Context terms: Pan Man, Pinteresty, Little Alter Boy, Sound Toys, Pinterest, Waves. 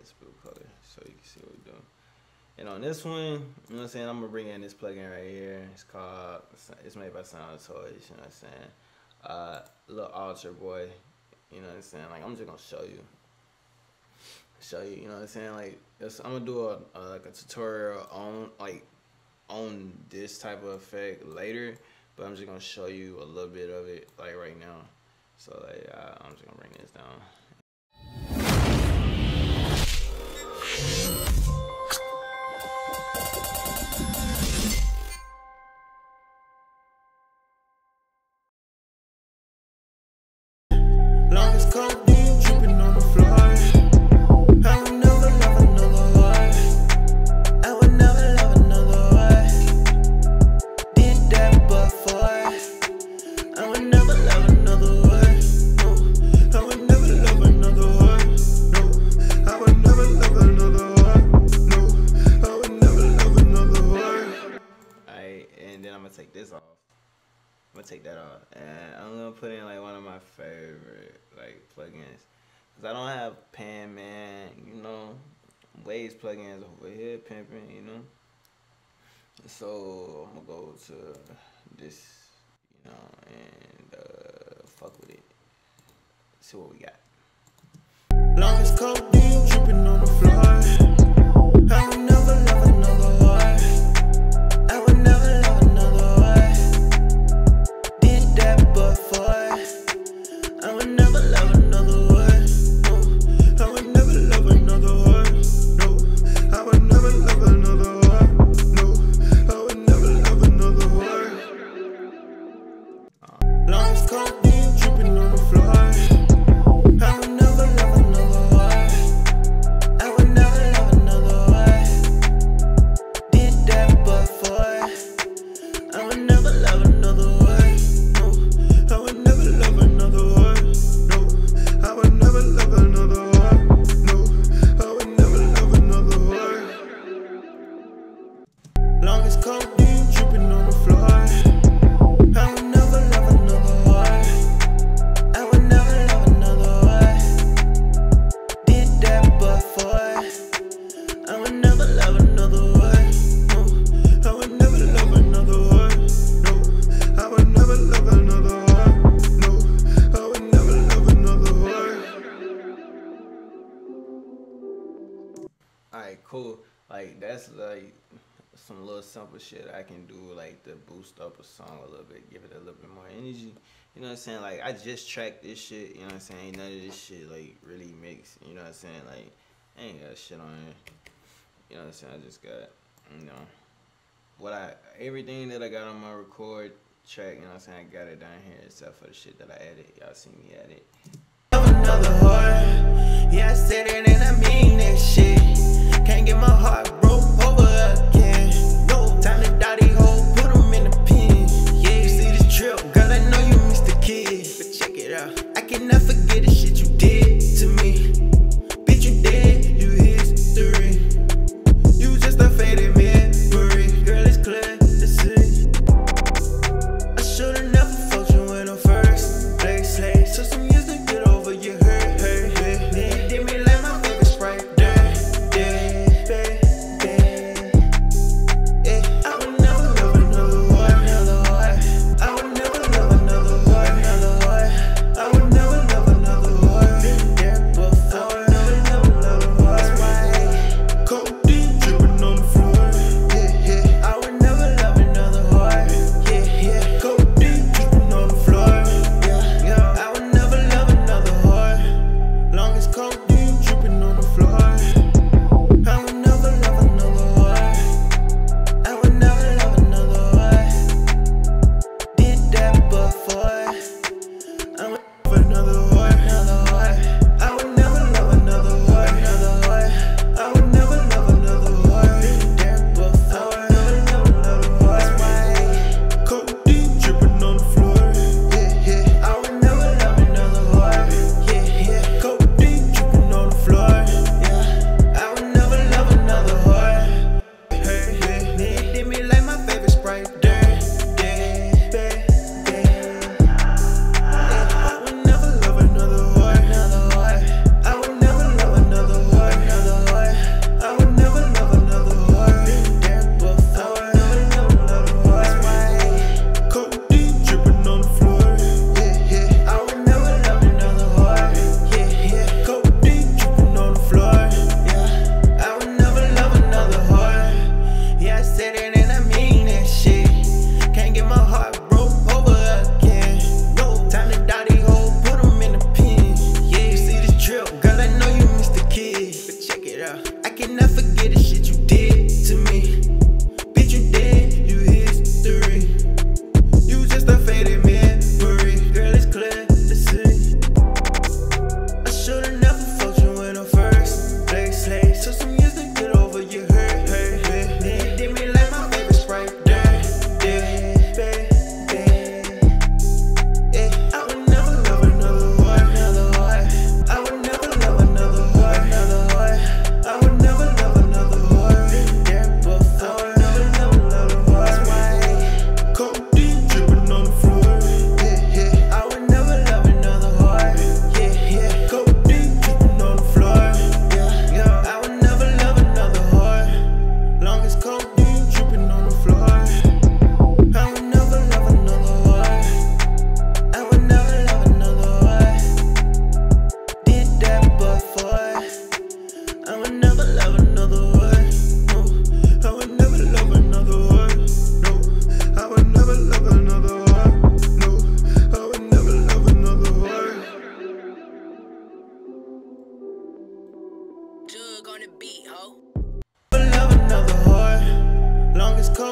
this blue color so you can see what we're doing. And on this one, you know what I'm saying, I'm gonna bring in this plugin right here. It's called, it's made by Sound Toys, you know what I'm saying? Little Alter Boy, you know what I'm saying? Like, I'm just gonna show you, you know what I'm saying? Like, I'm gonna do a tutorial on this type of effect later, but I'm just gonna show you a little bit of it like right now. So like, I'm just gonna bring this down. Take that off, and I'm gonna put in like one of my favorite like plugins, cause I don't have Pan Man, you know, Waves plugins over here pimping, you know. So I'm gonna go to this, you know, and fuck with it. See what we got. Long as codeine dripping on the floor. I don't never love another heart. Cool, like that's like some little simple shit I can do, like to boost up a song a little bit, give it a little bit more energy, you know what I'm saying? Like, I just tracked this shit, you know what I'm saying? Ain't none of this shit like really mixed, you know what I'm saying? Like, I ain't got shit on it, you know what I'm saying? I just got, you know, everything that I got on my record track, you know what I'm saying? I got it down here except for the shit that I added. Y'all see me at it. Another heart, yeah, I said it and I mean that shit. Can't get my heart broke over again. No time to die, these hoes, put them in a pin. Yeah, you see this trip, girl, I know you missed the kid. But check it out, I cannot forget the shit you did to me. Bitch, you dead, you history. You just a faded memory. Girl, it's clear to see. I should've never fucked you in the first place. Took some years to get over. plug on the beat, ho. Love another heart, long as cold.